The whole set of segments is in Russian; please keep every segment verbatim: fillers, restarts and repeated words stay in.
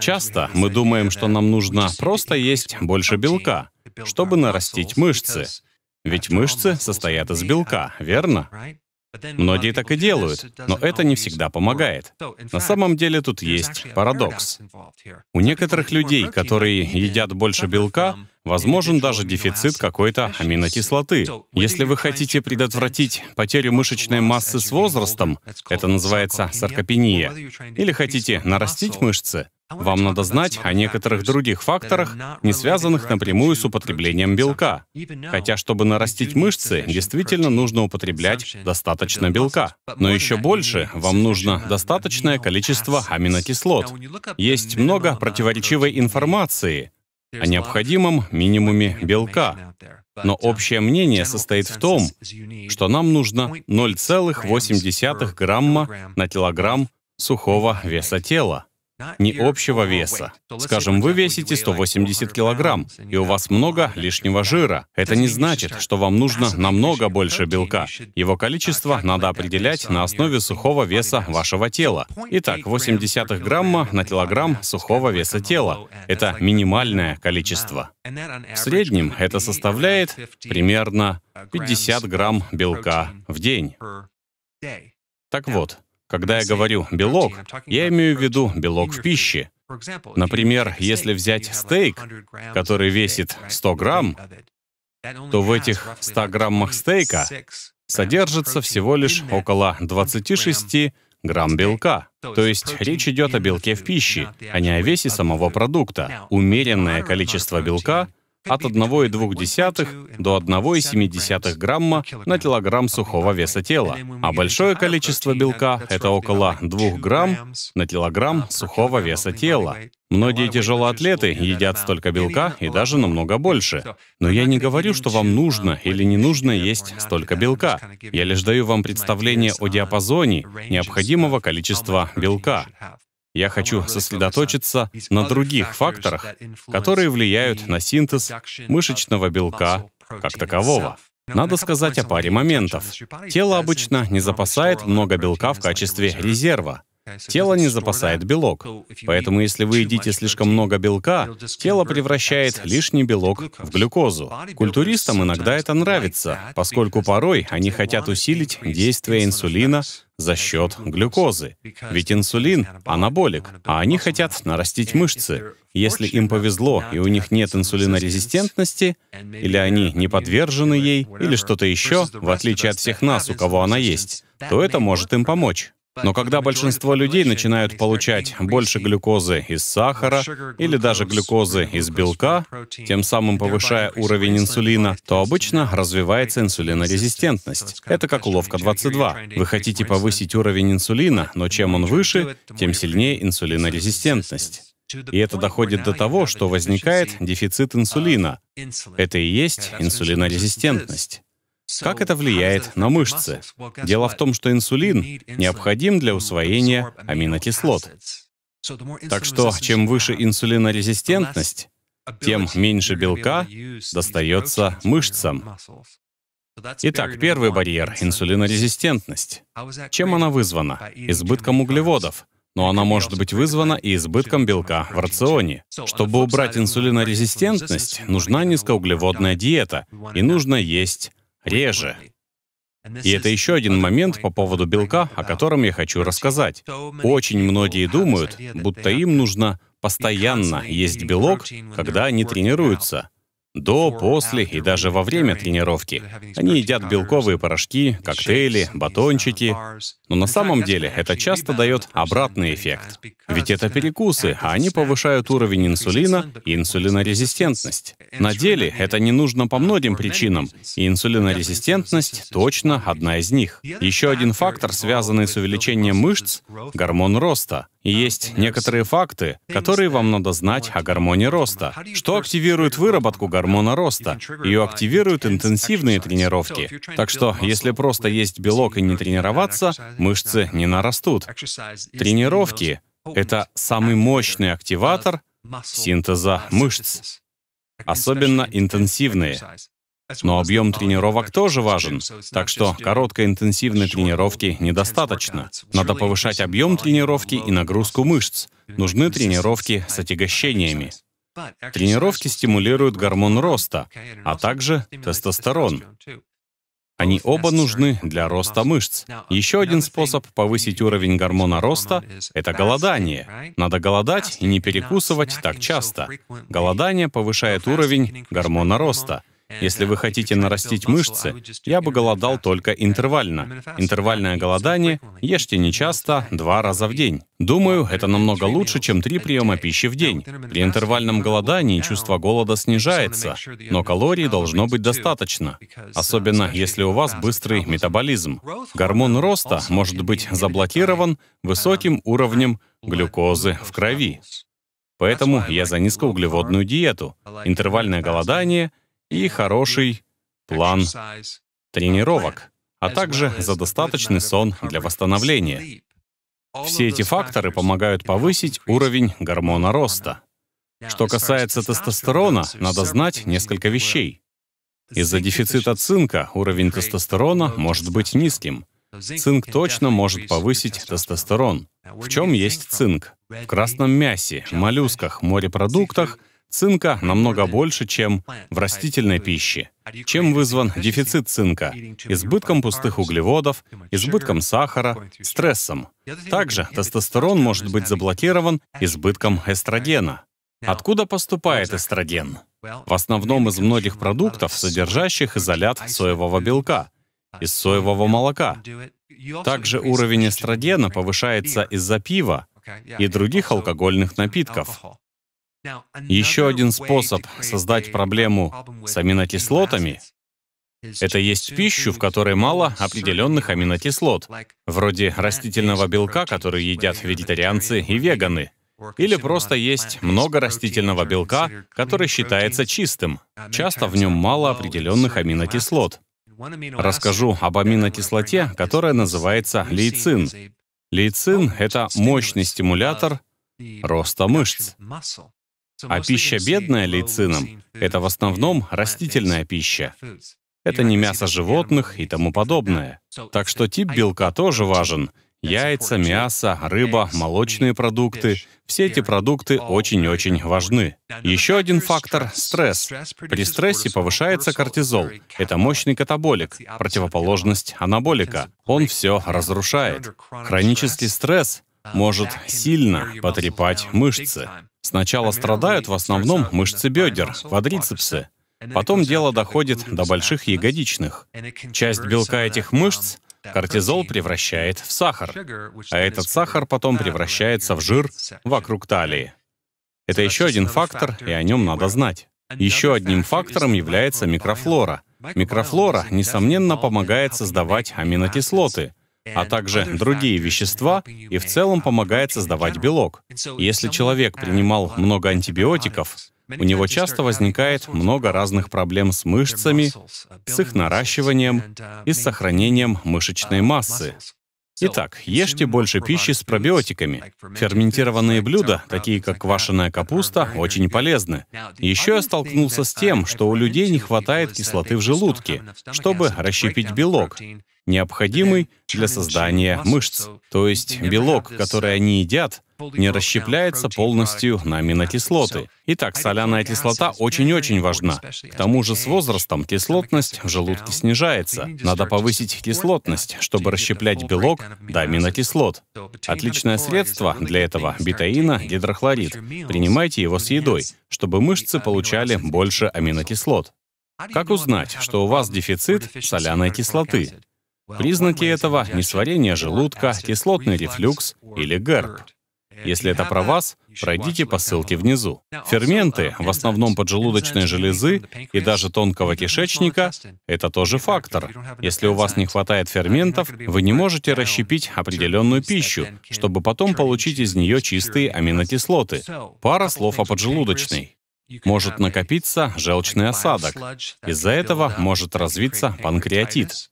Часто мы думаем, что нам нужно просто есть больше белка, чтобы нарастить мышцы. Ведь мышцы состоят из белка, верно? Многие так и делают, но это не всегда помогает. На самом деле тут есть парадокс. У некоторых людей, которые едят больше белка, возможен даже дефицит какой-то аминокислоты. Если вы хотите предотвратить потерю мышечной массы с возрастом, это называется саркопения, или хотите нарастить мышцы, вам надо знать о некоторых других факторах, не связанных напрямую с употреблением белка. Хотя, чтобы нарастить мышцы, действительно нужно употреблять достаточно белка. Но еще больше вам нужно достаточное количество аминокислот. Есть много противоречивой информации о необходимом минимуме белка. Но общее мнение состоит в том, что нам нужно ноль целых восемь десятых грамма на килограмм сухого веса тела. Не общего веса. Скажем, вы весите сто восемьдесят килограмм, и у вас много лишнего жира. Это не значит, что вам нужно намного больше белка. Его количество надо определять на основе сухого веса вашего тела. Итак, ноль целых восемь десятых грамма на килограмм сухого веса тела. Это минимальное количество. В среднем это составляет примерно пятьдесят грамм белка в день. Так вот. Когда я говорю «белок», я имею в виду белок в пище. Например, если взять стейк, который весит сто грамм, то в этих ста граммах стейка содержится всего лишь около двадцати шести грамм белка. То есть речь идет о белке в пище, а не о весе самого продукта. Умеренное количество белка от одной целой двух десятых до одной целой семи десятых грамма на килограмм сухого веса тела, а большое количество белка — это около двух грамм на килограмм сухого веса тела. Многие тяжелоатлеты едят столько белка и даже намного больше. Но я не говорю, что вам нужно или не нужно есть столько белка. Я лишь даю вам представление о диапазоне необходимого количества белка. Я хочу сосредоточиться на других факторах, которые влияют на синтез мышечного белка как такового. Надо сказать о паре моментов. Тело обычно не запасает много белка в качестве резерва. Тело не запасает белок. Поэтому, если вы едите слишком много белка, тело превращает лишний белок в глюкозу. Культуристам иногда это нравится, поскольку порой они хотят усилить действие инсулина за счет глюкозы. Ведь инсулин — анаболик, а они хотят нарастить мышцы. Если им повезло, и у них нет инсулинорезистентности, или они не подвержены ей, или что-то еще, в отличие от всех нас, у кого она есть, то это может им помочь. Но когда большинство людей начинают получать больше глюкозы из сахара или даже глюкозы из белка, тем самым повышая уровень инсулина, то обычно развивается инсулинорезистентность. Это как уловка двадцать два. Вы хотите повысить уровень инсулина, но чем он выше, тем сильнее инсулинорезистентность. И это доходит до того, что возникает дефицит инсулина. Это и есть инсулинорезистентность. Как это влияет на мышцы? Дело в том, что инсулин необходим для усвоения аминокислот. Так что, чем выше инсулинорезистентность, тем меньше белка достается мышцам. Итак, первый барьер — инсулинорезистентность. Чем она вызвана? Избытком углеводов. Но она может быть вызвана и избытком белка в рационе. Чтобы убрать инсулинорезистентность, нужна низкоуглеводная диета, и нужно есть реже. И это еще один момент по поводу белка, о котором я хочу рассказать. Очень многие думают, будто им нужно постоянно есть белок, когда они тренируются. До, после и даже во время тренировки. Они едят белковые порошки, коктейли, батончики. Но на самом деле это часто дает обратный эффект. Ведь это перекусы, а они повышают уровень инсулина и инсулинорезистентность. На деле это не нужно по многим причинам, и инсулинорезистентность точно одна из них. Еще один фактор, связанный с увеличением мышц — гормон роста. И есть некоторые факты, которые вам надо знать о гормоне роста. Что активирует выработку гормона роста? Ее активируют интенсивные тренировки. Так что, если просто есть белок и не тренироваться, мышцы не нарастут. Тренировки — это самый мощный активатор синтеза мышц, особенно интенсивные. Но объем тренировок тоже важен, так что короткой интенсивной тренировки недостаточно. Надо повышать объем тренировки и нагрузку мышц. Нужны тренировки с отягощениями. Тренировки стимулируют гормон роста, а также тестостерон. Они оба нужны для роста мышц. Еще один способ повысить уровень гормона роста — это голодание. Надо голодать и не перекусывать так часто. Голодание повышает уровень гормона роста. Если вы хотите нарастить мышцы, я бы голодал только интервально. Интервальное голодание — ешьте нечасто, два раза в день. Думаю, это намного лучше, чем три приема пищи в день. При интервальном голодании чувство голода снижается, но калорий должно быть достаточно, особенно если у вас быстрый метаболизм. Гормон роста может быть заблокирован высоким уровнем глюкозы в крови. Поэтому я за низкоуглеводную диету, интервальное голодание — и хороший план тренировок, а также за достаточный сон для восстановления. Все эти факторы помогают повысить уровень гормона роста. Что касается тестостерона, надо знать несколько вещей. Из-за дефицита цинка уровень тестостерона может быть низким. Цинк точно может повысить тестостерон. В чем есть цинк? В красном мясе, моллюсках, морепродуктах цинка намного больше, чем в растительной пище. Чем вызван дефицит цинка? Избытком пустых углеводов, избытком сахара, стрессом. Также тестостерон может быть заблокирован избытком эстрогена. Откуда поступает эстроген? В основном из многих продуктов, содержащих изолят соевого белка, из соевого молока. Также уровень эстрогена повышается из-за пива и других алкогольных напитков. Еще один способ создать проблему с аминокислотами — это есть пищу, в которой мало определенных аминокислот, вроде растительного белка, который едят вегетарианцы и веганы, или просто есть много растительного белка, который считается чистым. Часто в нем мало определенных аминокислот. Расскажу об аминокислоте, которая называется лейцин. Лейцин — это мощный стимулятор роста мышц. А пища, бедная лейцином, это в основном растительная пища. Это не мясо животных и тому подобное. Так что тип белка тоже важен. Яйца, мясо, рыба, молочные продукты — все эти продукты очень-очень важны. Еще один фактор — стресс. При стрессе повышается кортизол. Это мощный катаболик, противоположность анаболика. Он все разрушает. Хронический стресс может сильно потрепать мышцы. Сначала страдают в основном мышцы бедер, квадрицепсы. Потом дело доходит до больших ягодичных. Часть белка этих мышц кортизол превращает в сахар, а этот сахар потом превращается в жир вокруг талии. Это еще один фактор, и о нем надо знать. Еще одним фактором является микрофлора. Микрофлора, несомненно, помогает создавать аминокислоты, а также другие вещества, и в целом помогает создавать белок. Если человек принимал много антибиотиков, у него часто возникает много разных проблем с мышцами, с их наращиванием и с сохранением мышечной массы. Итак, ешьте больше пищи с пробиотиками. Ферментированные блюда, такие как квашеная капуста, очень полезны. Еще я столкнулся с тем, что у людей не хватает кислоты в желудке, чтобы расщепить белок, необходимый для создания мышц. То есть белок, который они едят, не расщепляется полностью на аминокислоты. Итак, соляная кислота очень-очень важна. К тому же с возрастом кислотность в желудке снижается. Надо повысить кислотность, чтобы расщеплять белок до аминокислот. Отличное средство для этого — бетаина гидрохлорид. Принимайте его с едой, чтобы мышцы получали больше аминокислот. Как узнать, что у вас дефицит соляной кислоты? Признаки этого — несварение желудка, кислотный рефлюкс или ГЭРБ. Если это про вас, пройдите по ссылке внизу. Ферменты, в основном поджелудочной железы и даже тонкого кишечника, это тоже фактор. Если у вас не хватает ферментов, вы не можете расщепить определенную пищу, чтобы потом получить из нее чистые аминокислоты. Пара слов о поджелудочной. Может накопиться желчный осадок. Из-за этого может развиться панкреатит.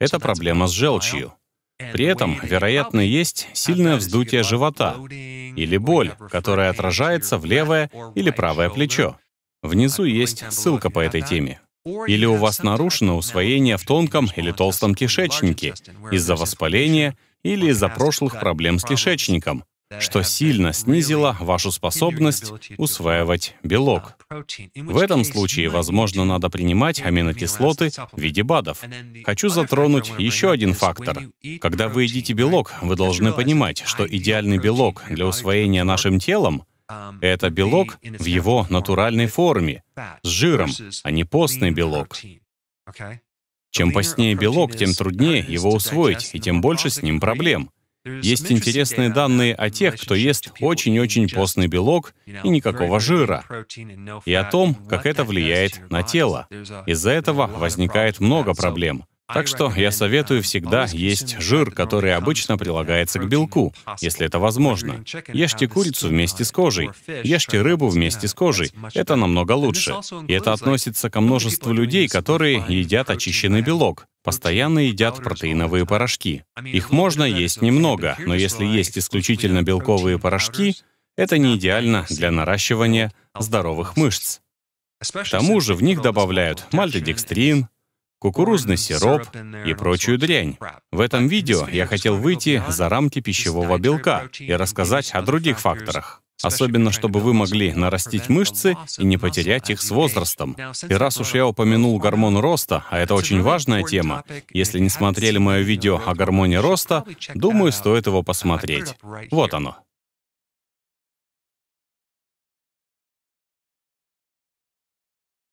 Это проблема с желчью. При этом, вероятно, есть сильное вздутие живота или боль, которая отражается в левое или правое плечо. Внизу есть ссылка по этой теме. Или у вас нарушено усвоение в тонком или толстом кишечнике из-за воспаления или из-за прошлых проблем с кишечником, что сильно снизило вашу способность усваивать белок. В этом случае, возможно, надо принимать аминокислоты в виде БАДов. Хочу затронуть еще один фактор. Когда вы едите белок, вы должны понимать, что идеальный белок для усвоения нашим телом — это белок в его натуральной форме, с жиром, а не постный белок. Чем постнее белок, тем труднее его усвоить, и тем больше с ним проблем. Есть интересные данные о тех, кто ест очень-очень постный белок и никакого жира, и о том, как это влияет на тело. Из-за этого возникает много проблем. Так что я советую всегда есть жир, который обычно прилагается к белку, если это возможно. Ешьте курицу вместе с кожей, ешьте рыбу вместе с кожей. Это намного лучше. И это относится ко множеству людей, которые едят очищенный белок, постоянно едят протеиновые порошки. Их можно есть немного, но если есть исключительно белковые порошки, это не идеально для наращивания здоровых мышц. К тому же в них добавляют мальтодекстрин, кукурузный сироп и прочую дрянь. В этом видео я хотел выйти за рамки пищевого белка и рассказать о других факторах, особенно чтобы вы могли нарастить мышцы и не потерять их с возрастом. И раз уж я упомянул гормон роста, а это очень важная тема, если не смотрели мое видео о гормоне роста, думаю, стоит его посмотреть. Вот оно.